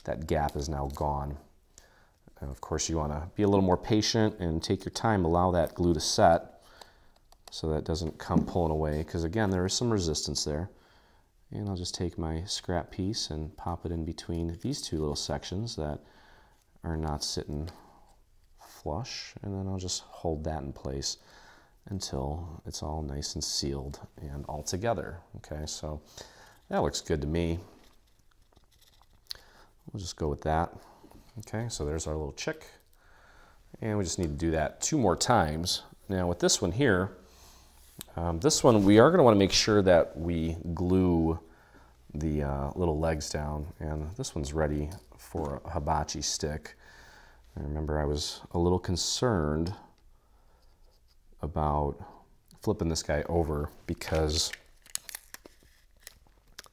that gap is now gone. And of course, you want to be a little more patient and take your time, allow that glue to set so that it doesn't come pulling away, because again, there is some resistance there. And I'll just take my scrap piece and pop it in between these two little sections that are not sitting flush, and then I'll just hold that in place until it's all nice and sealed and all together. Okay, so that looks good to me. We'll just go with that. Okay, so there's our little chick, and we just need to do that 2 more times. Now with this one here, this one we are going to want to make sure that we glue the little legs down, and this one's ready for a hibachi stick. I remember I was a little concerned about flipping this guy over because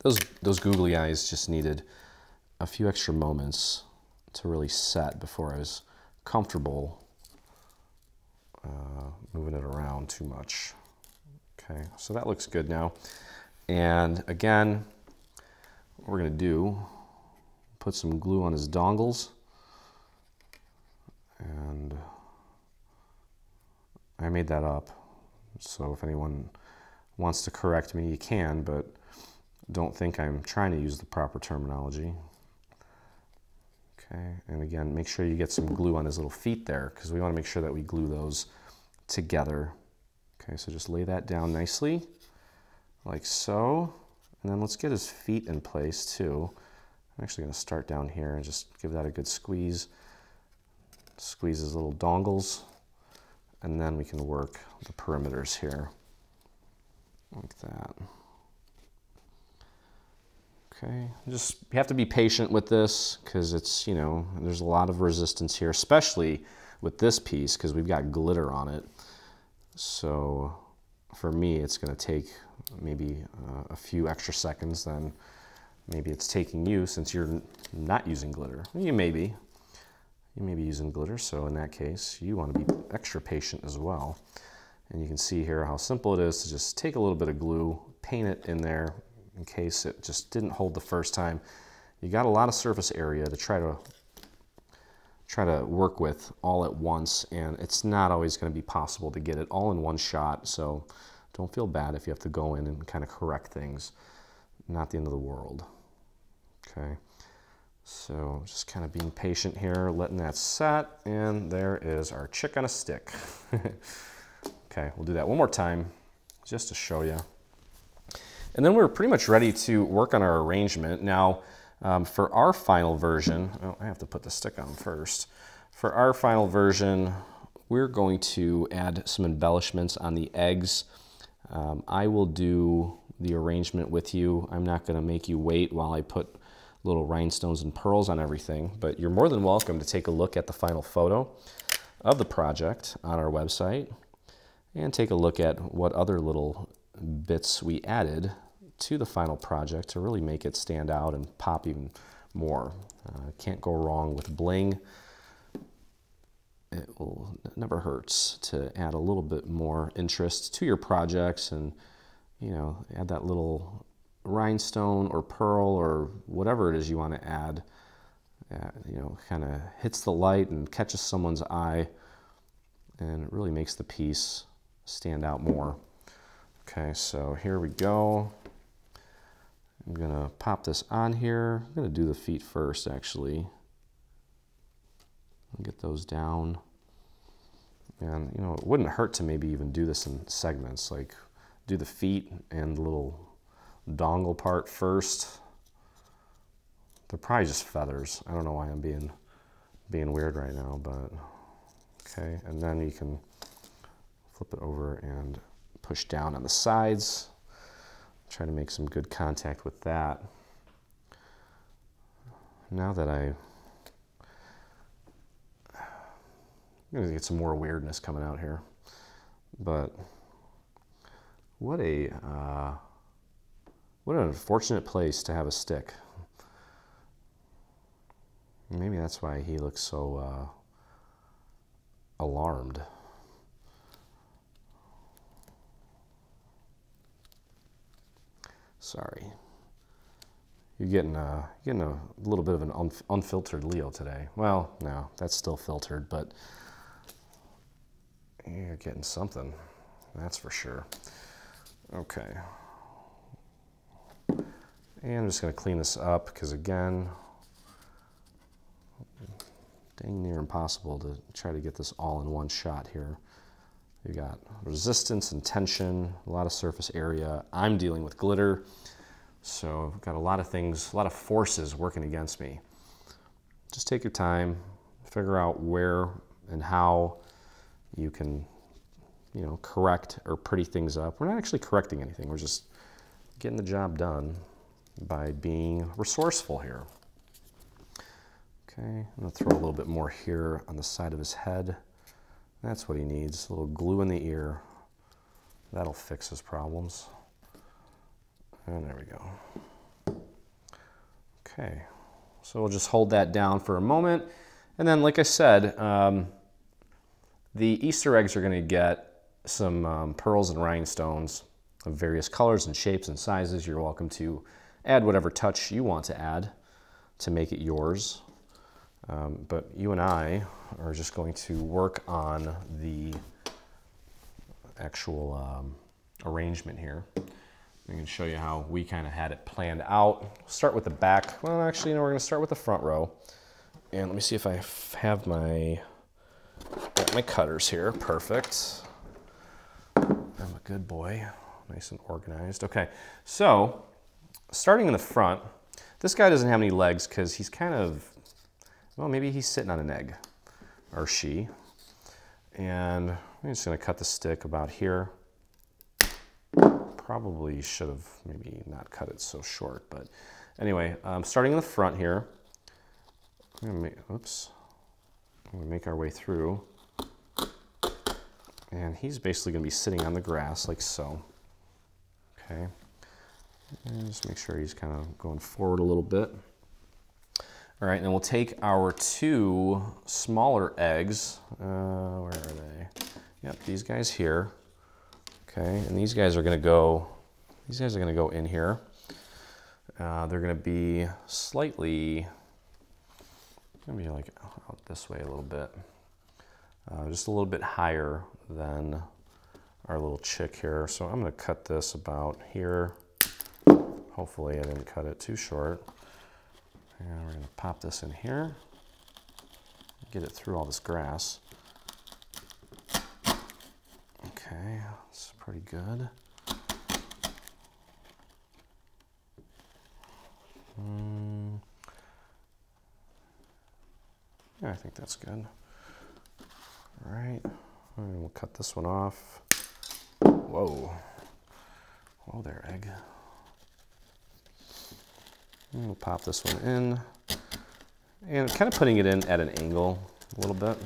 those googly eyes just needed a few extra moments to really set before I was comfortable moving it around too much. Okay, so that looks good now. And again, what we're gonna do, put some glue on his dongles. And I made that up, so if anyone wants to correct me, you can, but don't think I'm trying to use the proper terminology. Okay, and again, make sure you get some glue on his little feet there, because we want to make sure that we glue those together. Okay, so just lay that down nicely, like so, and then let's get his feet in place too. I'm actually going to start down here and just give that a good squeeze. Squeeze his little dongles, and then we can work the perimeters here like that. Okay, just you have to be patient with this because it's, you know, there's a lot of resistance here, especially with this piece because we've got glitter on it. So for me, it's going to take maybe a few extra seconds than maybe it's taking you since you're not using glitter. You may be. You may be using glitter, so in that case, you want to be extra patient as well. And you can see here how simple it is to just take a little bit of glue, paint it in there in case it just didn't hold the first time. You got a lot of surface area to try to work with all at once, and it's not always going to be possible to get it all in one shot, so don't feel bad if you have to go in and kind of correct things. Not the end of the world. Okay. So just kind of being patient here, letting that set, and there is our chick on a stick. Okay, we'll do that one more time just to show you. And then we're pretty much ready to work on our arrangement. Now, for our final version, oh, I have to put the stick on first. For our final version, we're going to add some embellishments on the eggs. I will do the arrangement with you. I'm not gonna make you wait while I put little rhinestones and pearls on everything, but you're more than welcome to take a look at the final photo of the project on our website and take a look at what other little bits we added to the final project to really make it stand out and pop even more. Can't go wrong with bling. It never hurts to add a little bit more interest to your projects and, you know, add that little rhinestone or pearl or whatever it is you want to add. You know, kind of hits the light and catches someone's eye, and it really makes the piece stand out more. Okay, so here we go. I'm gonna pop this on here. I'm gonna do the feet first, actually. I'll get those down. And you know, it wouldn't hurt to maybe even do this in segments, like do the feet and the little dongle part first. They're probably just feathers. I don't know why I'm being weird right now, but okay. And then you can flip it over and push down on the sides. Try to make some good contact with that. Now that I'm gonna get some more weirdness coming out here, but what an unfortunate place to have a stick. Maybe that's why he looks so alarmed. Sorry, you're getting a little bit of an unfiltered Leo today. Well, no, that's still filtered, but you're getting something, that's for sure. Okay, and I'm just gonna clean this up because again, dang near impossible to try to get this all in one shot here. You got resistance and tension, a lot of surface area. I'm dealing with glitter, so I've got a lot of things, a lot of forces working against me. Just take your time, figure out where and how you can, you know, correct or pretty things up. We're not actually correcting anything. We're just getting the job done by being resourceful here. Okay, I'm gonna throw a little bit more here on the side of his head. That's what he needs, a little glue in the ear. That'll fix his problems. And there we go. Okay, so we'll just hold that down for a moment. And then, like I said, the Easter eggs are gonna get some pearls and rhinestones of various colors and shapes and sizes. You're welcome to add whatever touch you want to add to make it yours. But you and I are just going to work on the actual arrangement here. I'm going to show you how we kind of had it planned out. We'll start with the back. Well, actually, no, we're going to start with the front row. And let me see if I have my cutters here. Perfect. I'm a good boy. Nice and organized. Okay, so starting in the front, this guy doesn't have any legs because he's kind of... well, maybe he's sitting on an egg, or she. And I'm just gonna cut the stick about here. Probably should have maybe not cut it so short, but anyway, starting in the front here, I'm gonna make, oops, we make our way through. And he's basically gonna be sitting on the grass like so. Okay, and just make sure he's kind of going forward a little bit. All right, and we'll take our two smaller eggs. Where are they? Yep, these guys here. Okay, and these guys are gonna go in here. They're gonna be slightly, gonna be like out this way a little bit. Just a little bit higher than our little chick here. So I'm gonna cut this about here. Hopefully I didn't cut it too short. And we're going to pop this in here, get it through all this grass. Okay, that's pretty good. Yeah, I think that's good. All right, and we'll cut this one off. Whoa. Whoa there, egg. And we'll pop this one in. And kind of putting it in at an angle a little bit.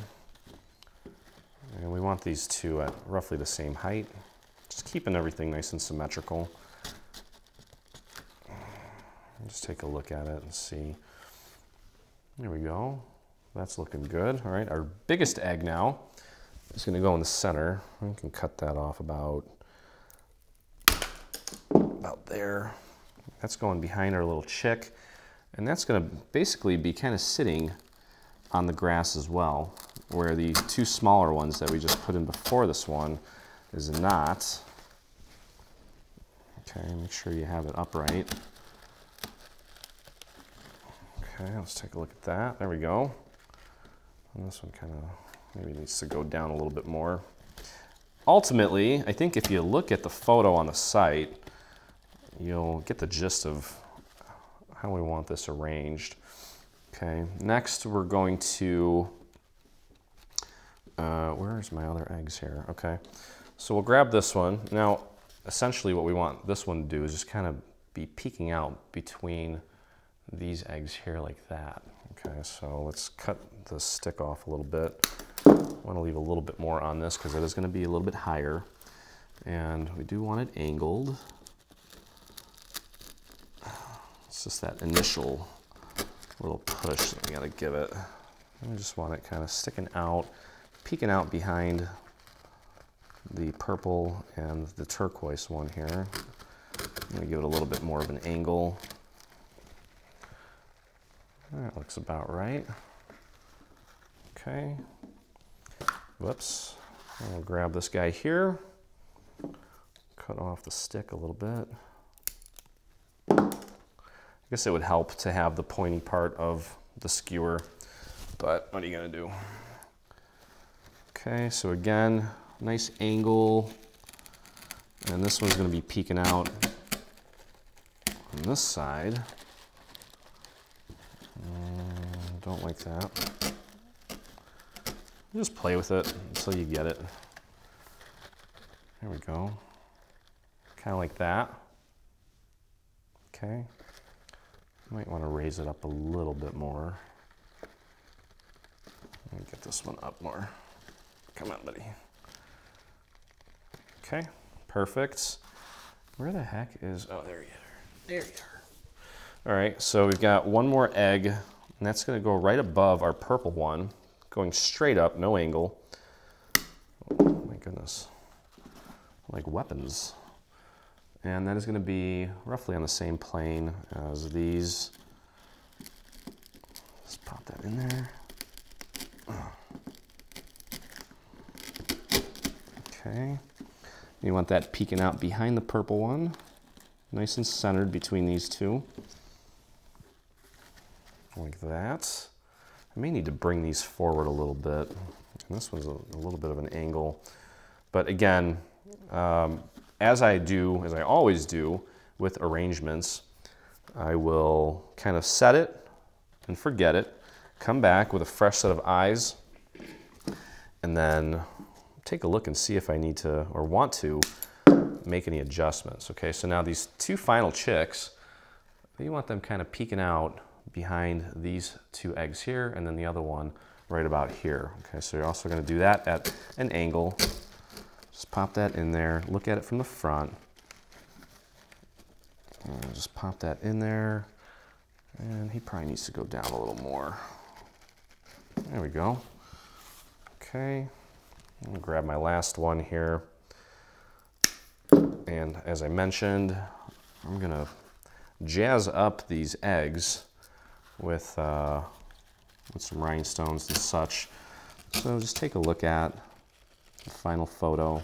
And we want these two at roughly the same height. Just keeping everything nice and symmetrical. Just take a look at it and see. There we go. That's looking good. All right, our biggest egg now is going to go in the center. We can cut that off about there. That's going behind our little chick. And that's going to basically be kind of sitting on the grass as well, where the two smaller ones that we just put in before this one is not. Okay, make sure you have it upright. Okay, let's take a look at that. There we go. And this one kind of maybe needs to go down a little bit more. Ultimately, I think if you look at the photo on the site, you'll get the gist of how we want this arranged. Okay, next we're going to, where's my other eggs here? Okay, so we'll grab this one. Now, essentially what we want this one to do is just kind of be peeking out between these eggs here like that. Okay, so let's cut the stick off a little bit. I want to leave a little bit more on this because it is going to be a little bit higher. And we do want it angled. It's just that initial little push that we got to give it. I just want it kind of sticking out, peeking out behind the purple and the turquoise one here. I'm going to give it a little bit more of an angle. That looks about right. Okay. Whoops. I'll grab this guy here. Cut off the stick a little bit. I guess it would help to have the pointy part of the skewer, but what are you gonna do? Okay, so again, nice angle. And this one's gonna be peeking out on this side. Don't like that. Just play with it until you get it. There we go. Kind of like that. Okay. Might want to raise it up a little bit more. Let me get this one up more. Come on, buddy. Okay, perfect. Where the heck is, oh, there you are. There you are. All right, so we've got one more egg. And that's going to go right above our purple one, going straight up, no angle. Oh my goodness, like weapons. And that is going to be roughly on the same plane as these. Let's pop that in there. Okay, you want that peeking out behind the purple one, nice and centered between these two. Like that. I may need to bring these forward a little bit. And this one's a little bit of an angle. But again, as I always do with arrangements, I will kind of set it and forget it, come back with a fresh set of eyes, and then take a look and see if I need to or want to make any adjustments. Okay, so now these two final chicks, you want them kind of peeking out behind these two eggs here, and then the other one right about here. Okay, so you're also going to do that at an angle. Just pop that in there, look at it from the front. And just pop that in there, and he probably needs to go down a little more. There we go. Okay, I'm going to grab my last one here. And as I mentioned, I'm going to jazz up these eggs with some rhinestones and such. So just take a look at the final photo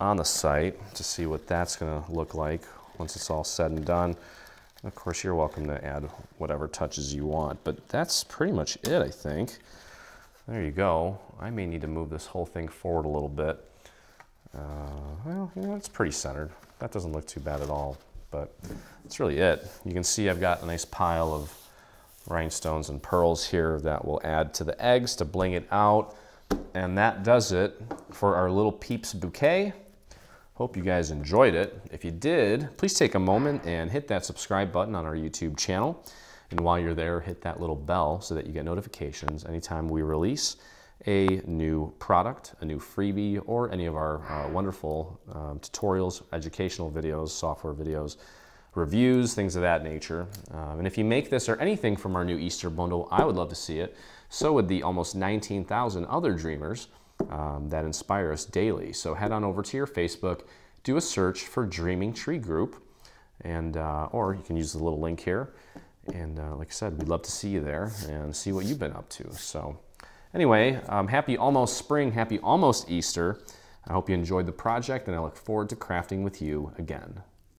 on the site to see what that's gonna look like once it's all said and done. And of course, you're welcome to add whatever touches you want, but that's pretty much it, I think. There you go. I may need to move this whole thing forward a little bit. Well, you know, it's pretty centered. That doesn't look too bad at all, but that's really it. You can see I've got a nice pile of rhinestones and pearls here that will add to the eggs to bling it out. And that does it for our little Peeps bouquet. Hope you guys enjoyed it. If you did, please take a moment and hit that subscribe button on our YouTube channel. And while you're there, hit that little bell so that you get notifications anytime we release a new product, a new freebie, or any of our wonderful tutorials, educational videos, software videos, reviews, things of that nature. And if you make this or anything from our new Easter bundle, I would love to see it. So would the almost 19,000 other dreamers that inspire us daily. So head on over to your Facebook, do a search for Dreaming Tree Group, and or you can use the little link here. And like I said, we'd love to see you there and see what you've been up to. So anyway, happy almost spring, happy almost Easter. I hope you enjoyed the project, and I look forward to crafting with you again.